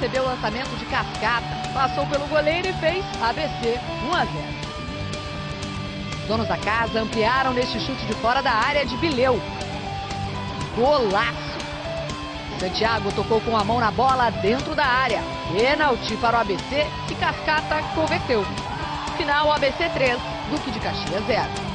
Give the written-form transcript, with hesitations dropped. recebeu o lançamento de Cascata, passou pelo goleiro e fez ABC 1-0. Os donos da casa ampliaram neste chute de fora da área de Bileu. Golaço! Santiago tocou com a mão na bola dentro da área. Pênalti para o ABC que Cascata converteu. Final ABC 3, Duque de Caxias 0.